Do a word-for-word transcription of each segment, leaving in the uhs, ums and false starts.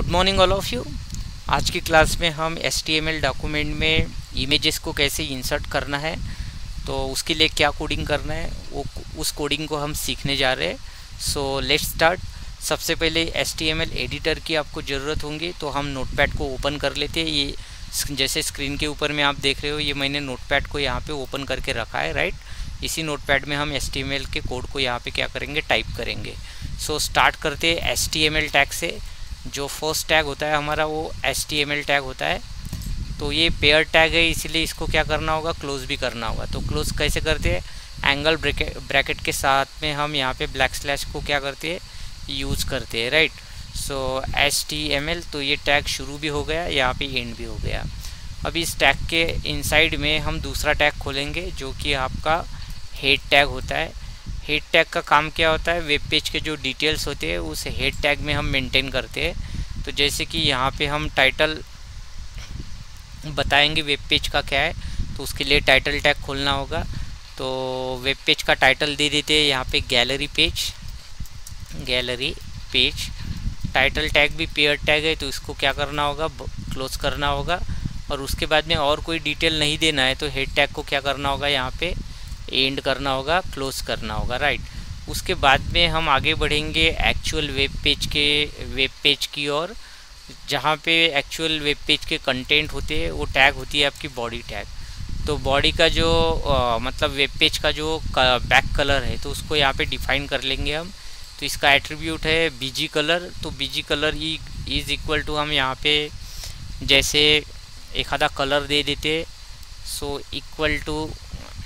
Good morning all of you. आज की class में हम H T M L document में इमेजेस को कैसे इंसर्ट करना है, तो उसके लिए क्या कोडिंग करना है वो उस कोडिंग को हम सीखने जा रहे हैं। So let's start. सबसे पहले H T M L editor की आपको ज़रूरत होंगी, तो हम नोटपैड को ओपन कर लेते हैं। ये जैसे स्क्रीन के ऊपर में आप देख रहे हो, ये मैंने नोटपैड को यहाँ पे ओपन करके रखा है, राइट। इसी नोटपैड में हम एच टी एम एल के कोड को यहाँ पे क्या करेंगे, टाइप करेंगे। सो so, स्टार्ट करते हैं H T M L tag से। जो फर्स्ट टैग होता है हमारा वो H T M L tag होता है। तो ये पेयर टैग है, इसीलिए इसको क्या करना होगा, क्लोज भी करना होगा। तो क्लोज कैसे करते हैं, एंगल ब्रैकेट ब्रैकेट के साथ में हम यहाँ पे ब्लैक स्लैश को क्या करते हैं, यूज़ करते हैं, right. So H T M L, तो ये टैग शुरू भी हो गया, यहाँ पे एंड भी हो गया। अब इस टैग के इनसाइड में हम दूसरा टैग खोलेंगे जो कि आपका हेड टैग होता है। हेड टैग का काम क्या होता है, वेब पेज के जो डिटेल्स होते हैं उस हेड टैग में हम मेंटेन करते हैं। तो जैसे कि यहाँ पे हम टाइटल बताएंगे वेब पेज का क्या है, तो उसके लिए टाइटल टैग खोलना होगा। तो वेब पेज का टाइटल दे देते हैं यहाँ पे gallery page. Gallery page title tag भी पेयर टैग है, तो इसको क्या करना होगा, क्लोज करना होगा। और उसके बाद में और कोई डिटेल नहीं देना है, तो हेड टैग को क्या करना होगा, यहाँ पे एंड करना होगा, क्लोज करना होगा, राइट। उसके बाद में हम आगे बढ़ेंगे एक्चुअल वेब पेज के वेब पेज की ओर, जहाँ पे एक्चुअल वेब पेज के कंटेंट होते हैं। वो टैग होती है आपकी बॉडी टैग। तो बॉडी का जो आ, मतलब वेब पेज का जो बैक कलर है, तो उसको यहाँ पे डिफाइन कर लेंगे हम। तो इसका एट्रीब्यूट है बीजी कलर। तो बीजी कलर इज़ इक्वल टू हम यहाँ पे जैसे एक आधा कलर दे देते। So equal to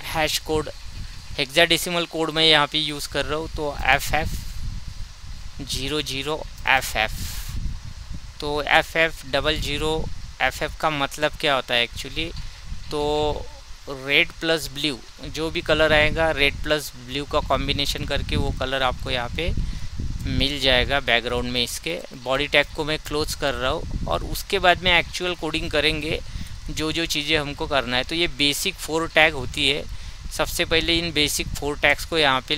hash code, hexadecimal code मैं यहाँ पे यूज़ कर रहा हूँ, तो F F zero zero F F. तो F F double zero F F का मतलब क्या होता है एक्चुअली, तो रेड प्लस ब्लू, जो भी कलर आएगा रेड प्लस ब्लू का कॉम्बिनेशन करके वो कलर आपको यहाँ पे मिल जाएगा बैकग्राउंड में। इसके बॉडी टैग को मैं क्लोज कर रहा हूँ और उसके बाद में एक्चुअल कोडिंग करेंगे, जो जो चीज़ें हमको करना है। तो ये बेसिक फोर टैग होती है। सबसे पहले इन बेसिक फोर टैग्स को यहाँ पे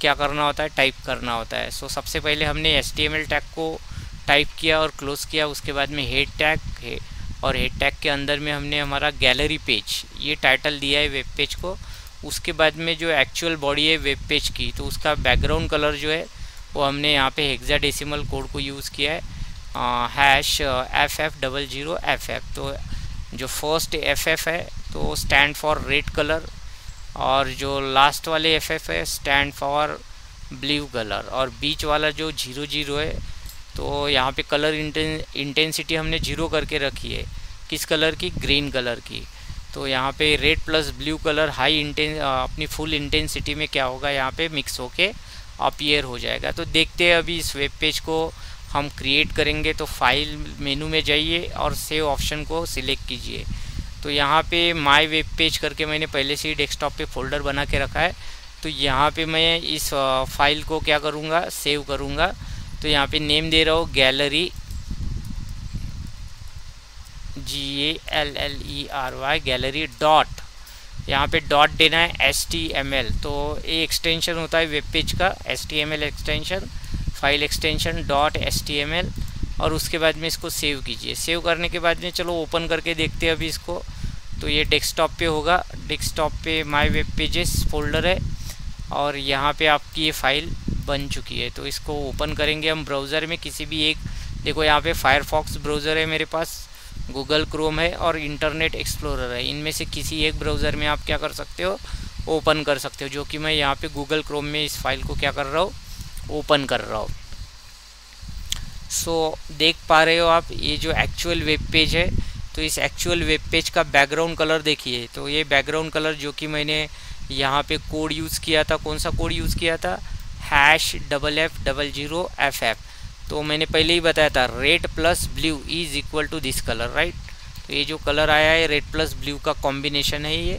क्या करना होता है, टाइप करना होता है। सो so, सबसे पहले हमने H T M L tag को टाइप किया और क्लोज किया। उसके बाद में हेड टैग है, और हेड टैग के अंदर में हमने हमारा गैलरी पेज, ये टाइटल दिया है वेब पेज को। उसके बाद में जो एक्चुअल बॉडी है वेब पेज की, तो उसका बैकग्राउंड कलर जो है वो हमने यहाँ पे हेक्साडेसिमल कोड को यूज़ किया है, hash F F double zero F F. तो जो फर्स्ट एफ एफ है तो स्टैंड फॉर रेड कलर, और जो लास्ट वाले एफ एफ है स्टैंड फॉर ब्लू कलर, और बीच वाला जो जीरो जीरो है तो यहाँ पे कलर इंटेंसिटी हमने जीरो करके रखी है, किस कलर की, ग्रीन कलर की। तो यहाँ पे red plus blue colour high intense अपनी फुल इंटेंसिटी में क्या होगा, यहाँ पे मिक्स होके अपीयर हो जाएगा। तो देखते हैं, अभी इस वेब पेज को हम क्रिएट करेंगे। तो फाइल मेनू में जाइए और सेव ऑप्शन को सिलेक्ट कीजिए। तो यहाँ पे माय वेब पेज करके मैंने पहले से ही डेस्कटॉप पे फोल्डर बना के रखा है। तो यहाँ पे मैं इस फाइल को क्या करूँगा, सेव करूँगा। तो यहाँ पे नेम दे रहा हूँ gallery, G A L L E R Y, gallery dot, यहाँ पे डॉट देना है एच टी एम एल। तो ये एक्सटेंशन होता है वेब पेज का, H T M L extension, file extension dot H T M L. और उसके बाद में इसको सेव कीजिए। सेव करने के बाद में चलो ओपन करके देखते हैं अभी इसको। तो ये डेस्कटॉप पे होगा, डेस्कटॉप पे माय वेब पेजेस फोल्डर है, और यहाँ पे आपकी ये फाइल बन चुकी है। तो इसको ओपन करेंगे हम ब्राउज़र में, किसी भी एक, देखो यहाँ पे फायरफॉक्स ब्राउज़र है मेरे पास, गूगल क्रोम है और इंटरनेट एक्सप्लोरर है। इनमें से किसी एक ब्राउज़र में आप क्या कर सकते हो, ओपन कर सकते हो, जो कि मैं यहाँ पर गूगल क्रोम में इस फाइल को क्या कर रहा हूँ, ओपन कर रहा हूँ। सो so, देख पा रहे हो आप ये जो एक्चुअल वेब पेज है, तो इस एक्चुअल वेब पेज का बैकग्राउंड कलर देखिए। तो ये बैकग्राउंड कलर जो कि मैंने यहाँ पे कोड यूज़ किया था, कौन सा कोड यूज़ किया था, hash double F double zero F F. तो मैंने पहले ही बताया था red plus blue is equal to this colour, right. तो ये जो कलर आया है रेड प्लस ब्लू का कॉम्बिनेशन है ये।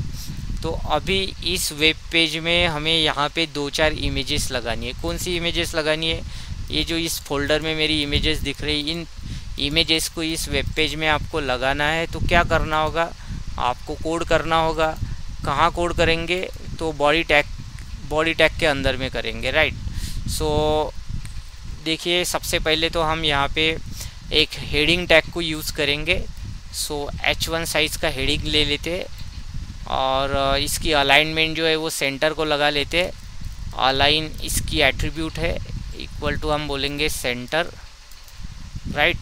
तो अभी इस वेब पेज में हमें यहाँ पे दो चार इमेजेस लगानी है। कौन सी इमेजेस लगानी है, ये जो इस फोल्डर में मेरी इमेजेस दिख रही, इन इमेजेस को इस वेब पेज में आपको लगाना है। तो क्या करना होगा, आपको कोड करना होगा। कहाँ कोड करेंगे, तो बॉडी टैग, बॉडी टैग के अंदर में करेंगे, राइट। सो देखिए सबसे पहले तो हम यहाँ पे एक हेडिंग टैग को यूज़ करेंगे। सो एच वन साइज़ का हेडिंग ले लेते और इसकी अलाइनमेंट जो है वो सेंटर को लगा लेते। अलाइन इसकी एट्रीब्यूट है, इक्वल टू हम बोलेंगे सेंटर, राइट।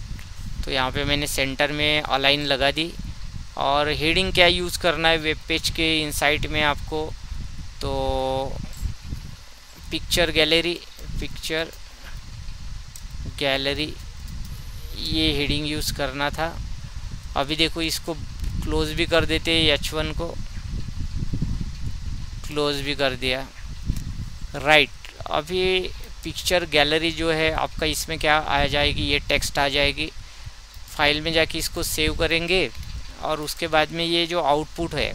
तो यहाँ पे मैंने सेंटर में अलाइन लगा दी। और हेडिंग क्या यूज़ करना है वेब पेज के इनसाइट में आपको, तो पिक्चर गैलरी, पिक्चर गैलरी ये हेडिंग यूज़ करना था। अभी देखो इसको क्लोज भी कर देते, एच वन को क्लोज भी कर दिया, राइट। अभी पिक्चर गैलरी जो है आपका इसमें क्या आ जाएगी, ये टेक्स्ट आ जाएगी। फाइल में जाके इसको सेव करेंगे और उसके बाद में ये जो आउटपुट है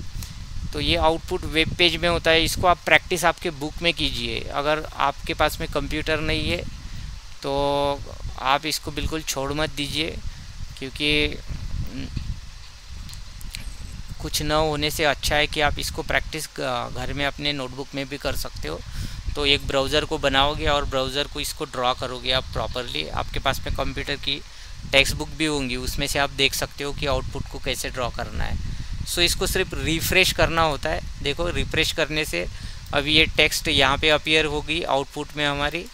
तो ये आउटपुट वेब पेज में होता है। इसको आप प्रैक्टिस आपके बुक में कीजिए। अगर आपके पास में कंप्यूटर नहीं है तो आप इसको बिल्कुल छोड़ मत दीजिए, क्योंकि कुछ न होने से अच्छा है कि आप इसको प्रैक्टिस घर में अपने नोटबुक में भी कर सकते हो। तो एक ब्राउज़र को बनाओगे और ब्राउज़र को इसको ड्रॉ करोगे आप प्रॉपरली। आपके पास में कंप्यूटर की टेक्स्ट बुक भी होंगी, उसमें से आप देख सकते हो कि आउटपुट को कैसे ड्रॉ करना है। सो इसको सिर्फ रिफ़्रेश करना होता है। देखो रिफ़्रेश करने से अभी ये टेक्स्ट यहाँ पर अपीयर होगी आउटपुट में हमारी।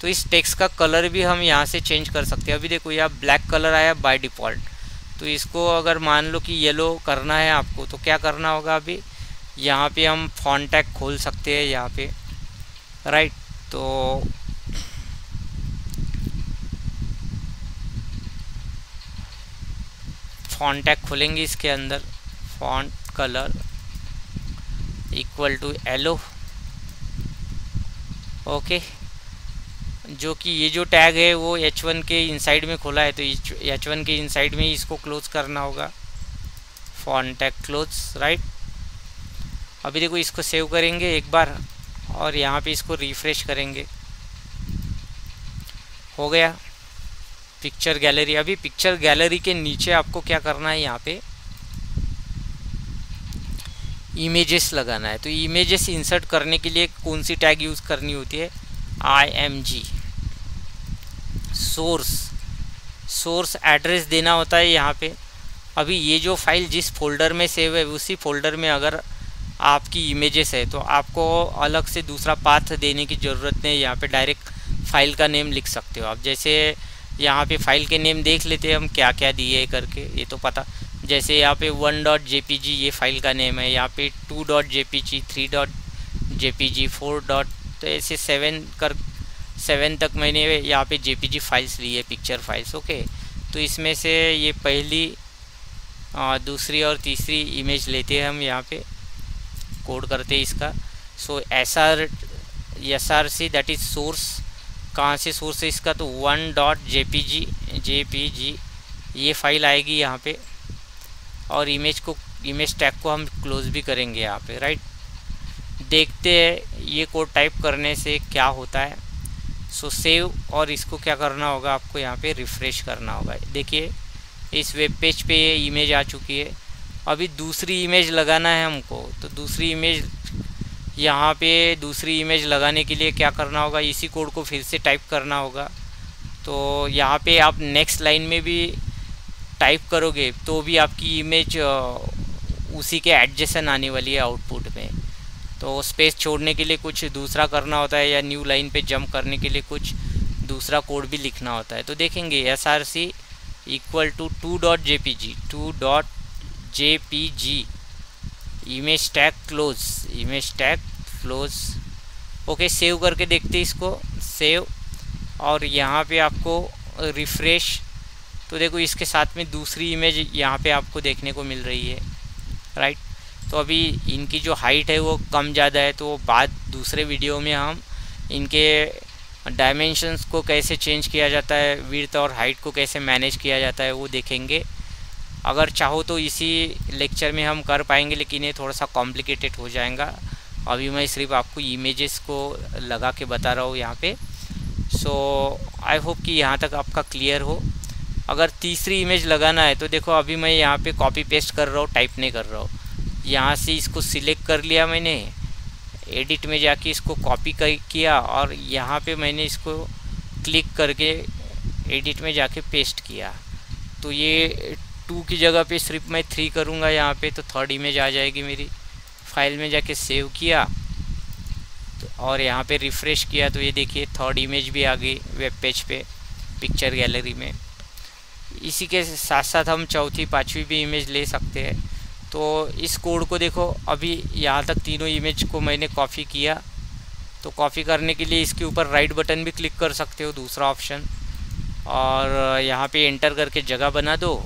तो इस टेक्स्ट का कलर भी हम यहाँ से चेंज कर सकते हैं। अभी देखो यहाँ ब्लैक कलर आया बाय डिफ़ॉल्ट, तो इसको अगर मान लो कि येलो करना है आपको तो क्या करना होगा, अभी यहाँ पे हम फॉन्ट टैग खोल सकते हैं यहाँ पे, राइट। तो फॉन्ट टैग खोलेंगे, इसके अंदर font colour equal to yellow, okay. जो कि ये जो टैग है वो एच वन के इनसाइड में खोला है, तो एच वन के इनसाइड में ही इसको क्लोज करना होगा, फॉन्ट टैग क्लोज, राइट। अभी देखो इसको सेव करेंगे एक बार और यहाँ पे इसको रिफ्रेश करेंगे, हो गया पिक्चर गैलरी। अभी पिक्चर गैलरी के नीचे आपको क्या करना है, यहाँ पे इमेजेस लगाना है। तो इमेजेस इंसर्ट करने के लिए कौन सी टैग यूज़ करनी होती है, I M G, source, source address देना होता है यहाँ पे। अभी ये जो फाइल जिस फोल्डर में सेव है उसी फोल्डर में अगर आपकी इमेजेस है तो आपको अलग से दूसरा पाथ देने की ज़रूरत नहीं है। यहाँ पे डायरेक्ट फाइल का नेम लिख सकते हो आप। जैसे यहाँ पे फाइल के नेम देख लेते हैं हम क्या क्या दिए करके, ये तो पता। जैसे यहाँ पे one dot J P G ये फाइल का नेम है, यहाँ पे two dot J P G, three dot J P G, four dot, तो ऐसे सेवन कर सेवन तक मैंने यहाँ पे जेपीजी फाइल्स ली है, पिक्चर फाइल्स, ओके। तो इसमें से ये पहली आ, दूसरी और तीसरी इमेज लेते हैं हम, यहाँ पे कोड करते हैं इसका। So S R S R C that is source, कहाँ से सोर्स है इसका, तो one dot J P G J P G ये फाइल आएगी यहाँ पे। और इमेज को, इमेज टैग को हम क्लोज भी करेंगे यहाँ पे, राइट। देखते हैं ये कोड टाइप करने से क्या होता है। सो सेव, और इसको क्या करना होगा आपको, यहाँ पे रिफ़्रेश करना होगा। देखिए इस वेब पेज पे ये इमेज आ चुकी है। अभी दूसरी इमेज लगाना है हमको, तो दूसरी इमेज यहाँ पे दूसरी इमेज लगाने के लिए क्या करना होगा, इसी कोड को फिर से टाइप करना होगा। तो यहाँ पे आप नेक्स्ट लाइन में भी टाइप करोगे तो भी आपकी इमेज उसी के एडजेसेंट आने वाली है आउटपुट में। तो स्पेस छोड़ने के लिए कुछ दूसरा करना होता है या न्यू लाइन पे जंप करने के लिए कुछ दूसरा कोड भी लिखना होता है। तो देखेंगे S R C equal to two dot J P G, two dot J P G, image tag close, image tag close, okay. Save करके देखते इसको, सेव, और यहाँ पे आपको रिफ़्रेश। तो देखो इसके साथ में दूसरी इमेज यहाँ पे आपको देखने को मिल रही है, राइट। तो अभी इनकी जो हाइट है वो कम ज़्यादा है, तो बाद दूसरे वीडियो में हम इनके डायमेंशंस को कैसे चेंज किया जाता है, विड्थ और हाइट को कैसे मैनेज किया जाता है वो देखेंगे। अगर चाहो तो इसी लेक्चर में हम कर पाएंगे, लेकिन ये थोड़ा सा कॉम्प्लिकेटेड हो जाएगा। अभी मैं सिर्फ आपको इमेजेस को लगा के बता रहा हूँ यहाँ पे। सो आई होप कि यहाँ तक आपका क्लियर हो। अगर तीसरी इमेज लगाना है तो देखो अभी मैं यहाँ पर कॉपी पेस्ट कर रहा हूँ, टाइप नहीं कर रहा हूँ। यहाँ से इसको सिलेक्ट कर लिया मैंने, एडिट में जाके इसको कॉपी किया और यहाँ पे मैंने इसको क्लिक करके एडिट में जाके पेस्ट किया तो ये टू की जगह पे सिर्फ मैं थ्री करूँगा यहाँ पे, तो थर्ड इमेज आ जाएगी मेरी। फाइल में जाके सेव किया तो और यहाँ पे रिफ़्रेश किया तो ये देखिए थर्ड इमेज भी आ गई वेब पेज पे पिक्चर गैलरी में। इसी के साथ साथ हम चौथी पाँचवीं भी इमेज ले सकते हैं। तो इस कोड को देखो, अभी यहाँ तक तीनों इमेज को मैंने कॉपी किया, तो कॉपी करने के लिए इसके ऊपर राइट बटन भी क्लिक कर सकते हो, दूसरा ऑप्शन, और यहाँ पे एंटर करके जगह बना दो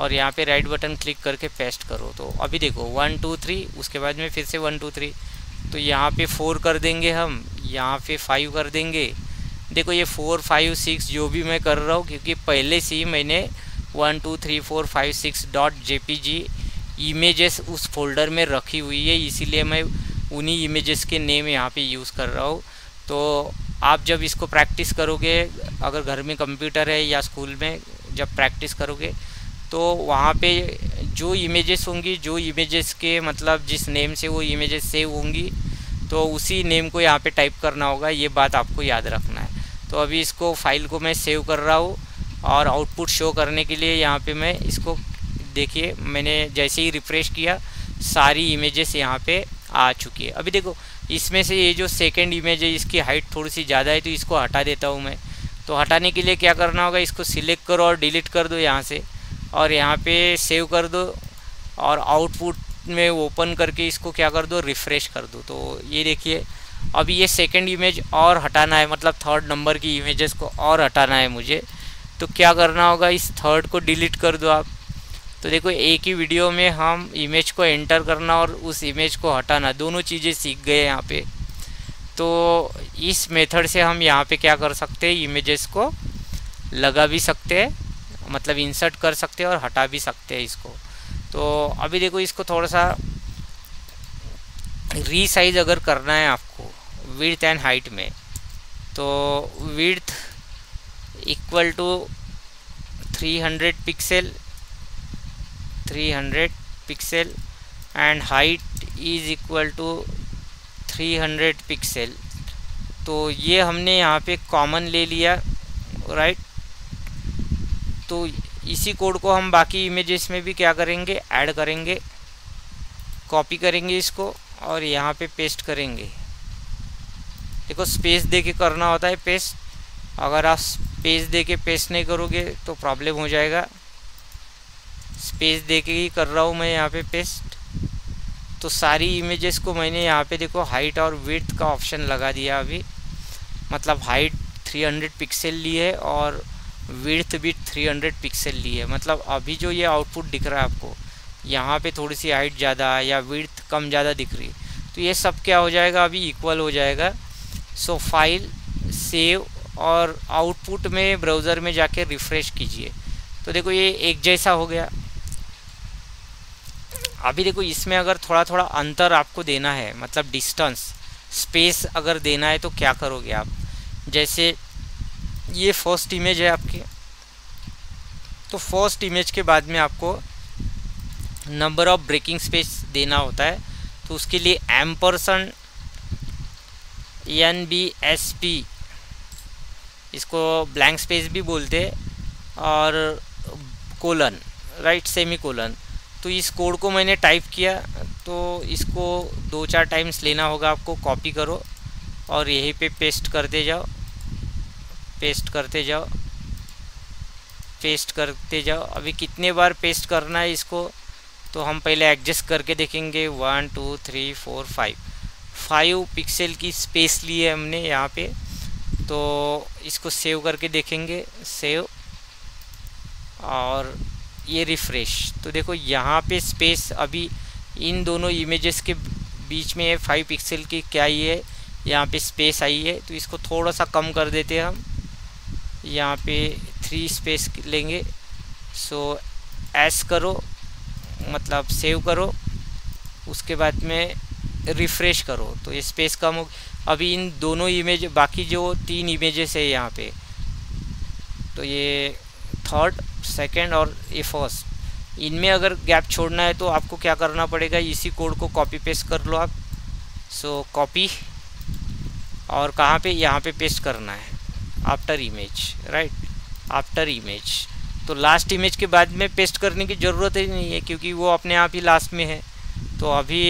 और यहाँ पे राइट बटन क्लिक करके पेस्ट करो। तो अभी देखो वन टू थ्री, उसके बाद में फिर से वन टू थ्री, तो यहाँ पे फोर कर देंगे हम, यहाँ पे फाइव कर देंगे। देखो ये फोर फाइव सिक्स जो भी मैं कर रहा हूँ, क्योंकि पहले से ही मैंने one two three four five six dot J P G images उस फोल्डर में रखी हुई है, इसीलिए मैं उन्हीं इमेजेस के नेम यहाँ पे यूज़ कर रहा हूँ। तो आप जब इसको प्रैक्टिस करोगे, अगर घर में कंप्यूटर है या स्कूल में जब प्रैक्टिस करोगे तो वहाँ पे जो इमेजेस होंगी, जो इमेजेस के मतलब जिस नेम से वो इमेजेस सेव होंगी, तो उसी नेम को यहाँ पे टाइप करना होगा, ये बात आपको याद रखना है। तो अभी इसको फाइल को मैं सेव कर रहा हूँ और आउटपुट शो करने के लिए यहाँ पे मैं इसको, देखिए मैंने जैसे ही रिफ़्रेश किया सारी इमेजेस यहाँ पे आ चुकी है। अभी देखो इसमें से ये जो सेकंड इमेज है इसकी हाइट थोड़ी सी ज़्यादा है, तो इसको हटा देता हूँ मैं। तो हटाने के लिए क्या करना होगा, इसको सिलेक्ट करो और डिलीट कर दो यहाँ से, और यहाँ पे सेव कर दो और आउटपुट में ओपन करके इसको क्या कर दो, रिफ़्रेश कर दो। तो ये देखिए अभी ये सेकंड इमेज और हटाना है, मतलब थर्ड नंबर की इमेजेस को और हटाना है मुझे। तो क्या करना होगा, इस थर्ड को डिलीट कर दो आप। तो देखो एक ही वीडियो में हम इमेज को एंटर करना और उस इमेज को हटाना, दोनों चीज़ें सीख गए यहाँ पे। तो इस मेथड से हम यहाँ पे क्या कर सकते हैं, इमेजेस को लगा भी सकते हैं, मतलब इंसर्ट कर सकते हैं और हटा भी सकते हैं इसको। तो अभी देखो इसको थोड़ा सा रीसाइज अगर करना है आपको विड्थ एंड हाइट में, तो width equal to three hundred pixel three hundred pixel and height is equal to three hundred pixel. तो ये हमने यहाँ पे कॉमन ले लिया, राइट। तो इसी कोड को हम बाकी इमेजेस में भी क्या करेंगे, ऐड करेंगे, कॉपी करेंगे इसको और यहाँ पे पेस्ट करेंगे। देखो स्पेस देके करना होता है पेस्ट, अगर आप स्पेस देके पेस्ट नहीं करोगे तो प्रॉब्लम हो जाएगा। स्पेस देके ही कर रहा हूँ मैं यहाँ पे पेस्ट। तो सारी इमेजेस को मैंने यहाँ पे देखो हाइट और विड्थ का ऑप्शन लगा दिया अभी, मतलब हाइट थ्री हंड्रेड पिक्सेल ली है और विड्थ भी थ्री हंड्रेड पिक्सेल ली है। मतलब अभी जो ये आउटपुट दिख रहा है आपको, यहाँ पे थोड़ी सी हाइट ज़्यादा या विड्थ कम ज़्यादा दिख रही है, तो ये सब क्या हो जाएगा, अभी इक्वल हो जाएगा। सो फाइल सेव और आउटपुट में ब्राउज़र में जाके रिफ़्रेश कीजिए तो देखो ये एक जैसा हो गया। अभी देखो इसमें अगर थोड़ा थोड़ा अंतर आपको देना है, मतलब डिस्टेंस स्पेस अगर देना है तो क्या करोगे आप, जैसे ये फर्स्ट इमेज है आपकी, तो फर्स्ट इमेज के बाद में आपको नंबर ऑफ ब्रेकिंग स्पेस देना होता है। तो उसके लिए ampersand N B S P, इसको ब्लैंक स्पेस भी बोलते हैं, और कोलन, राइट, सेमी कोलन। तो इस कोड को मैंने टाइप किया, तो इसको दो चार टाइम्स लेना होगा आपको, कॉपी करो और यहीं पे पेस्ट करते जाओ, पेस्ट करते जाओ, पेस्ट करते जाओ। अभी कितने बार पेस्ट करना है इसको, तो हम पहले एडजस्ट करके देखेंगे। One two three four five, five pixel की स्पेस ली है हमने यहाँ पे। तो इसको सेव करके देखेंगे, सेव और ये रिफ़्रेश। तो देखो यहाँ पे स्पेस अभी इन दोनों इमेजेस के बीच में है, फाइव पिक्सल की क्या ये है, यहाँ पे स्पेस आई है। तो इसको थोड़ा सा कम कर देते हैं हम, यहाँ पे थ्री स्पेस लेंगे। सो एस करो, मतलब सेव करो, उसके बाद में रिफ़्रेश करो, तो ये स्पेस कम हो। अभी इन दोनों इमेज, बाकी जो तीन इमेजेस है यहाँ पे, तो ये थर्ड, सेकेंड और ये फर्स्ट, इनमें अगर गैप छोड़ना है तो आपको क्या करना पड़ेगा, इसी कोड को कॉपी पेस्ट कर लो आप। सो so, कॉपी और कहाँ पे, यहाँ पे पेस्ट करना है after image, right. After image. तो लास्ट इमेज के बाद में पेस्ट करने की ज़रूरत ही नहीं है क्योंकि वो अपने आप ही लास्ट में है। तो अभी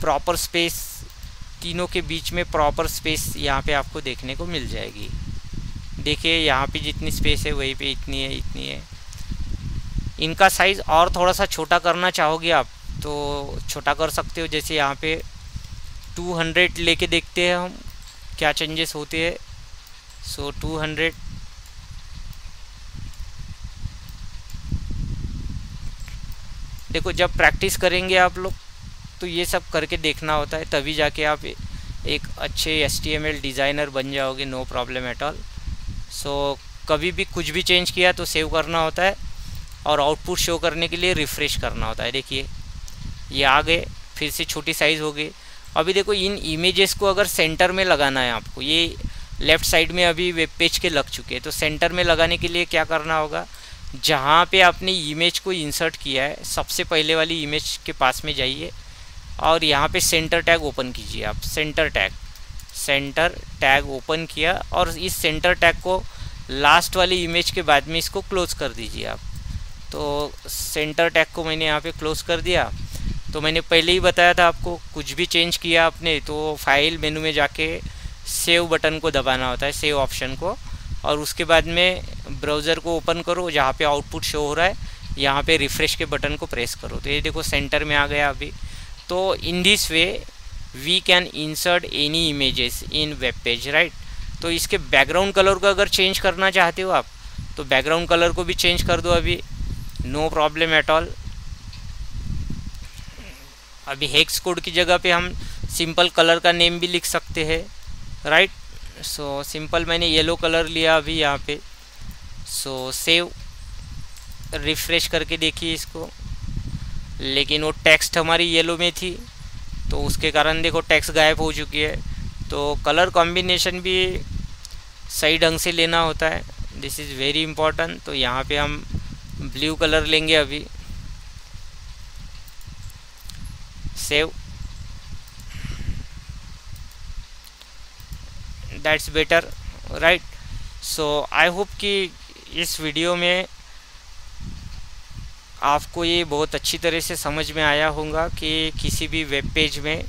प्रॉपर स्पेस, तीनों के बीच में प्रॉपर स्पेस यहाँ पे आपको देखने को मिल जाएगी। देखिए यहाँ पे जितनी स्पेस है वहीं पे इतनी है इतनी है। इनका साइज़ और थोड़ा सा छोटा करना चाहोगे आप तो छोटा कर सकते हो। जैसे यहाँ पे टू हंड्रेड लेके देखते हैं हम क्या चेंजेस होते हैं। सो टू हंड्रेड, देखो जब प्रैक्टिस करेंगे आप लोग तो ये सब करके देखना होता है, तभी जाके आप एक अच्छे H T M L designer बन जाओगे। No problem at all. So कभी भी कुछ भी चेंज किया तो सेव करना होता है और आउटपुट शो करने के लिए रिफ़्रेश करना होता है। देखिए ये आ गए, फिर से छोटी साइज़ हो गई। अभी देखो इन इमेजेस को अगर सेंटर में लगाना है आपको, ये लेफ़्ट साइड में अभी वेब पेज के लग चुके हैं, तो सेंटर में लगाने के लिए क्या करना होगा, जहाँ पे आपने इमेज को इंसर्ट किया है सबसे पहले वाली इमेज के पास में जाइए और यहाँ पे सेंटर टैग ओपन कीजिए आप। Centre tag centre tag open किया और इस सेंटर टैग को लास्ट वाली इमेज के बाद में इसको क्लोज़ कर दीजिए आप। तो सेंटर टैग को मैंने यहाँ पे क्लोज़ कर दिया। तो मैंने पहले ही बताया था आपको, कुछ भी चेंज किया आपने तो फाइल मेनू में जाके सेव बटन को दबाना होता है, सेव ऑप्शन को, और उसके बाद में ब्राउज़र को ओपन करो जहाँ पे आउटपुट शो हो रहा है, यहाँ पे रिफ़्रेश के बटन को प्रेस करो। तो ये देखो सेंटर में आ गया अभी। तो in this way we can insert any images in web page, right. तो इसके बैकग्राउंड कलर को अगर चेंज करना चाहते हो आप तो बैकग्राउंड कलर को भी चेंज कर दो अभी, नो प्रॉब्लम एट ऑल। अभी हेक्स कोड की जगह पे हम सिंपल कलर का नेम भी लिख सकते हैं, राइट। सो सिंपल मैंने येलो कलर लिया अभी यहाँ पे। सो सेव, रिफ़्रेश करके देखिए इसको, लेकिन वो टेक्स्ट हमारी येलो में थी तो उसके कारण देखो टेक्स्ट गायब हो चुकी है। तो कलर कॉम्बिनेशन भी सही ढंग से लेना होता है, दिस इज़ वेरी इंपॉर्टेंट। तो यहाँ पे हम ब्लू कलर लेंगे अभी। Save, that's better, right. So I hope कि इस वीडियो में आपको ये बहुत अच्छी तरह से समझ में आया होगा कि किसी भी वेब पेज में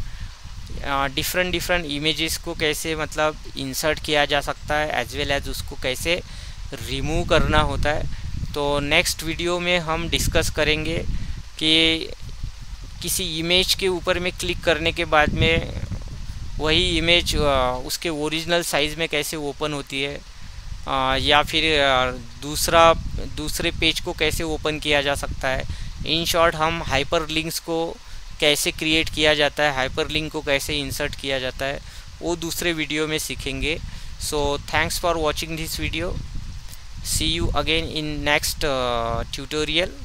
डिफरेंट डिफरेंट इमेजेस को कैसे मतलब इंसर्ट किया जा सकता है, एज वेल एज उसको कैसे रिमूव करना होता है। तो नेक्स्ट वीडियो में हम डिस्कस करेंगे कि किसी इमेज के ऊपर में क्लिक करने के बाद में वही इमेज उसके ओरिजिनल साइज़ में कैसे ओपन होती है, आ, या फिर दूसरा दूसरे पेज को कैसे ओपन किया जा सकता है। इन शॉर्ट हम हाइपर लिंक्स को कैसे क्रिएट किया जाता है, हाइपर लिंक को कैसे इंसर्ट किया जाता है, वो दूसरे वीडियो में सीखेंगे। So thanks for watching this video. See you again in next uh, tutorial.